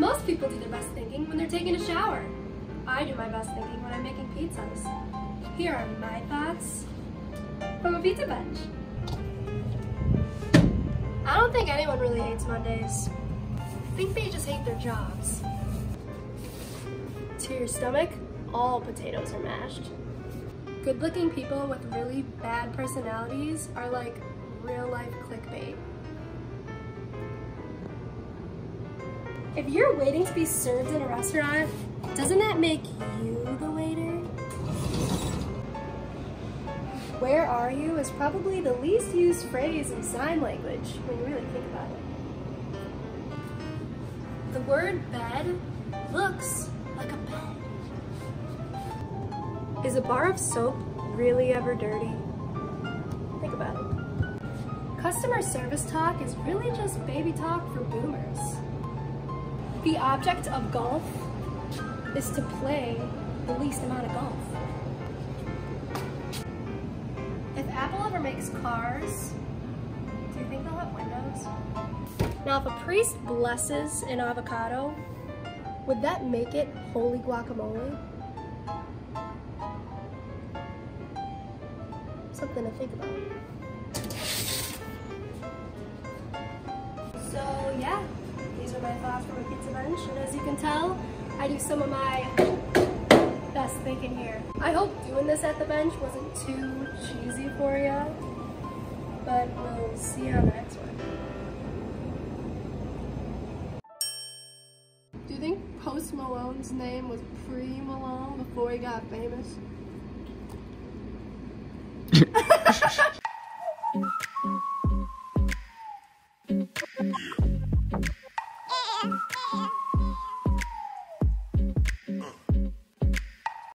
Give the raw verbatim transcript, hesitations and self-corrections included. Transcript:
Most people do their best thinking when they're taking a shower. I do my best thinking when I'm making pizzas. Here are my thoughts from a pizza bench. I don't think anyone really hates Mondays. I think they just hate their jobs. To your stomach, all potatoes are mashed. Good-looking people with really bad personalities are like real-life clickbait. If you're waiting to be served at a restaurant, doesn't that make you the waiter? Where are you is probably the least used phrase in sign language when you really think about it. The word bed looks like a bed. Is a bar of soap really ever dirty? Think about it. Customer service talk is really just baby talk for boomers. The object of golf is to play the least amount of golf. If Apple ever makes cars, do you think they'll have windows? Now, if a priest blesses an avocado, would that make it holy guacamole? Something to think about. So, yeah. These are my thoughts from a pizza bench, and as you can tell, I do some of my best thinking here. I hope doing this at the bench wasn't too cheesy for you, but we'll see you on the next one. Do you think Post Malone's name was pre-Malone before he got famous?